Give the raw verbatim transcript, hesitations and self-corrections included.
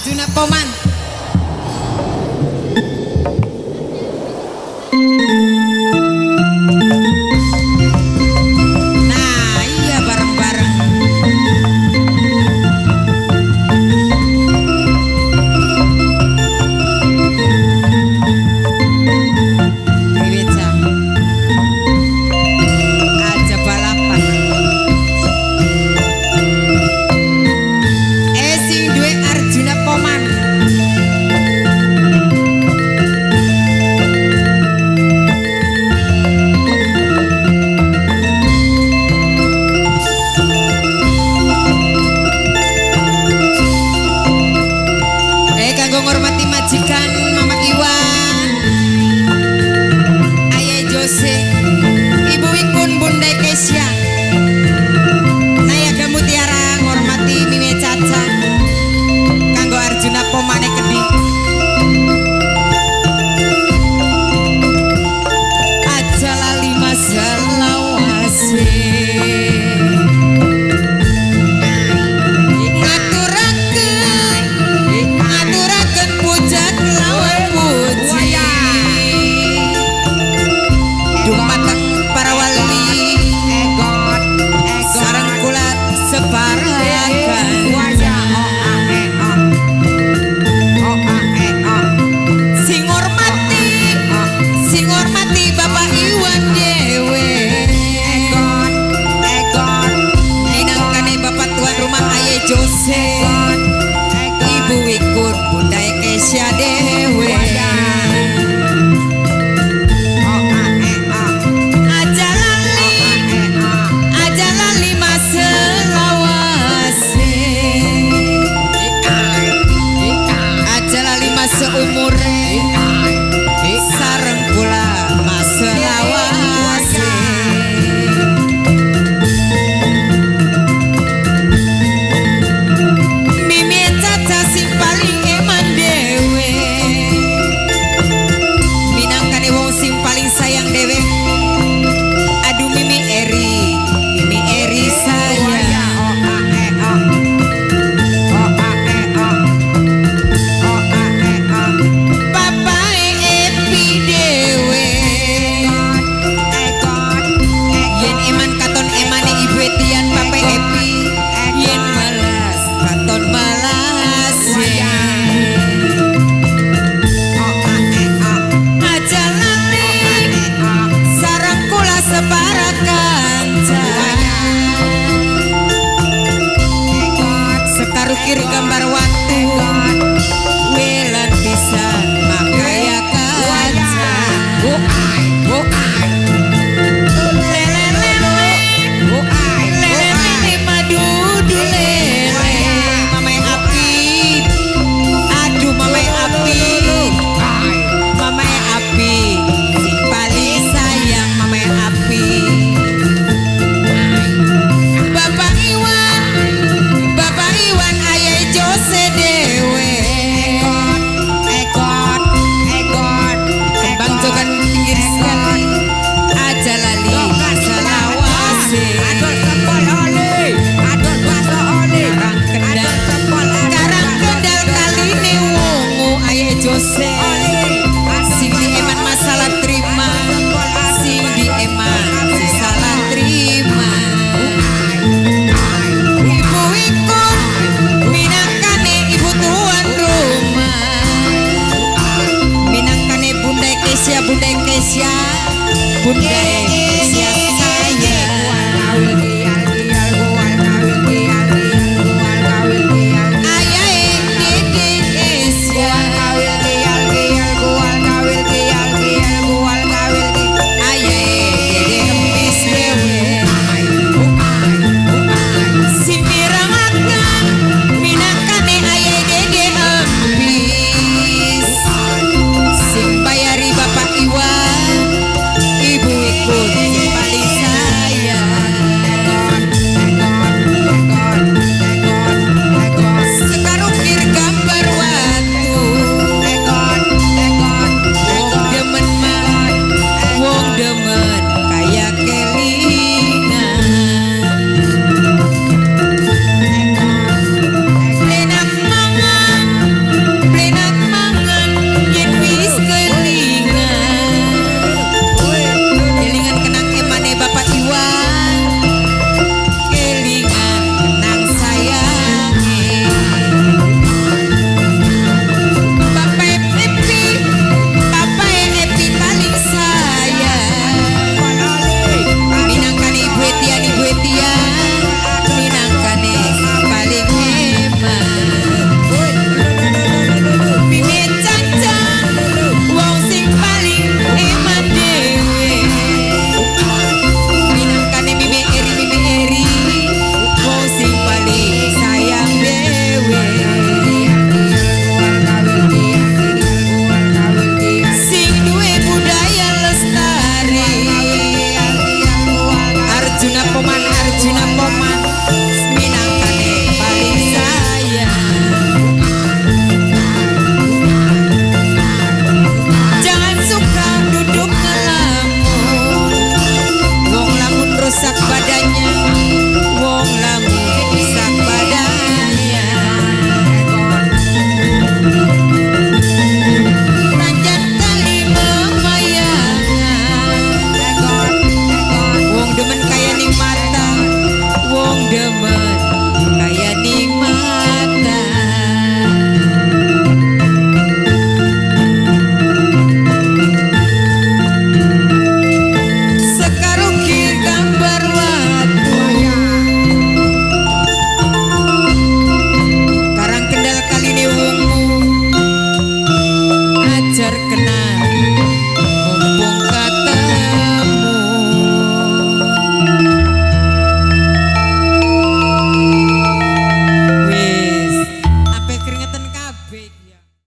Arjuna Poman. Nah, iya bareng-bareng. Wiwitsa. Aja balapan. Eh sing duwe Arjuna Poman. Bunda Kesia, Bunda